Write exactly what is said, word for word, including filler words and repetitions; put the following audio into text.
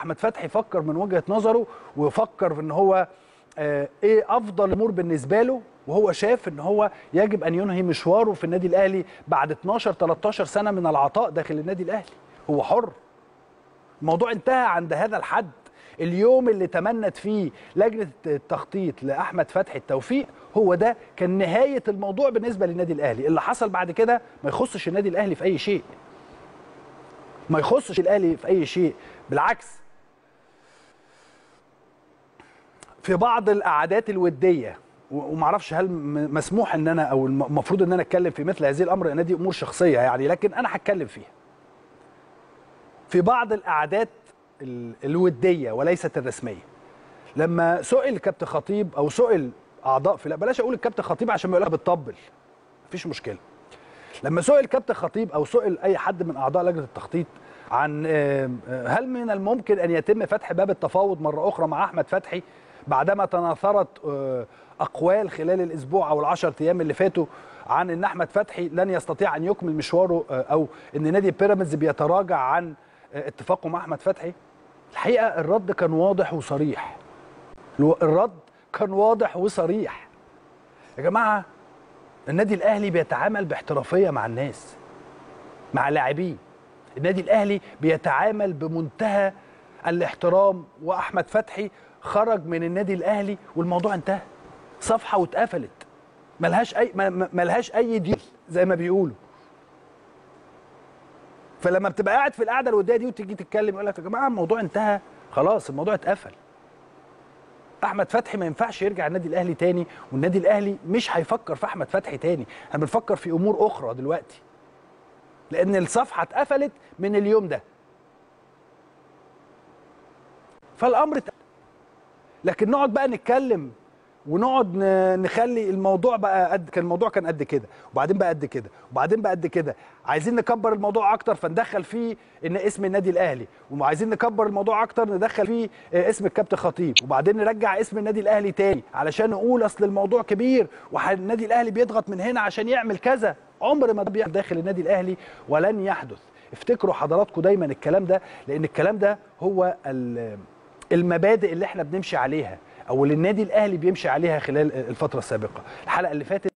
احمد فتحي فكر من وجهة نظره وفكر في ان هو ايه افضل امور بالنسبه له، وهو شاف ان هو يجب ان ينهي مشواره في النادي الاهلي بعد اتناشر تلتاشر سنه من العطاء داخل النادي الاهلي. هو حر، الموضوع انتهى عند هذا الحد. اليوم اللي تمنت فيه لجنة التخطيط لأحمد فتحي التوفيق هو ده كان نهاية الموضوع بالنسبة للنادي الأهلي. اللي حصل بعد كده ما يخصش النادي الأهلي في أي شيء، ما يخصش الأهلي في أي شيء. بالعكس، في بعض القعدات الودية، ومعرفش هل مسموح ان انا او المفروض ان انا اتكلم في مثل هذه الامر، ان دي امور شخصية يعني، لكن انا هتكلم فيها. في بعض القعدات الوديه وليست الرسميه، لما سئل كابتن خطيب او سئل اعضاء في لا بلاش اقول الكابتن خطيب عشان ما يقولها بتطبل، مفيش مشكله. لما سئل كابتن خطيب او سئل اي حد من اعضاء لجنه التخطيط عن هل من الممكن ان يتم فتح باب التفاوض مره اخرى مع احمد فتحي بعدما تناثرت اقوال خلال الاسبوع او العشر ايام اللي فاتوا عن ان احمد فتحي لن يستطيع ان يكمل مشواره او ان نادي بيراميدز بيتراجع عن اتفاقه مع احمد فتحي، الحقيقه الرد كان واضح وصريح. الرد كان واضح وصريح. يا جماعه، النادي الاهلي بيتعامل باحترافيه مع الناس، مع لاعبيه. النادي الاهلي بيتعامل بمنتهى الاحترام، واحمد فتحي خرج من النادي الاهلي والموضوع انتهى. صفحه واتقفلت. ملهاش اي ملهاش اي ديل زي ما بيقولوا. فلما بتبقى قاعد في القعده الوديه دي وتيجي تتكلم يقول لك يا جماعه الموضوع انتهى، خلاص الموضوع اتقفل. احمد فتحي ما ينفعش يرجع النادي الاهلي تاني، والنادي الاهلي مش هيفكر في احمد فتحي تاني، احنا بنفكر في امور اخرى دلوقتي. لان الصفحه اتقفلت من اليوم ده. فالامر اتقفل. لكن نقعد بقى نتكلم ونقعد نخلي الموضوع بقى قد كان، الموضوع كان قد كده وبعدين بقى قد كده وبعدين بقى قد كده، عايزين نكبر الموضوع اكتر فندخل فيه ان اسم النادي الاهلي، وعايزين نكبر الموضوع اكتر ندخل فيه اسم الكابتن خطيب، وبعدين نرجع اسم النادي الاهلي تاني علشان نقول اصل الموضوع كبير والنادي الاهلي بيضغط من هنا عشان يعمل كذا. عمر ما ده بيحدث داخل النادي الاهلي ولن يحدث. افتكروا حضراتكم دايما الكلام ده، لان الكلام ده هو المبادئ اللي احنا بنمشي عليها او اللي النادي الاهلي بيمشي عليها خلال الفتره السابقه. الحلقه اللي فاتت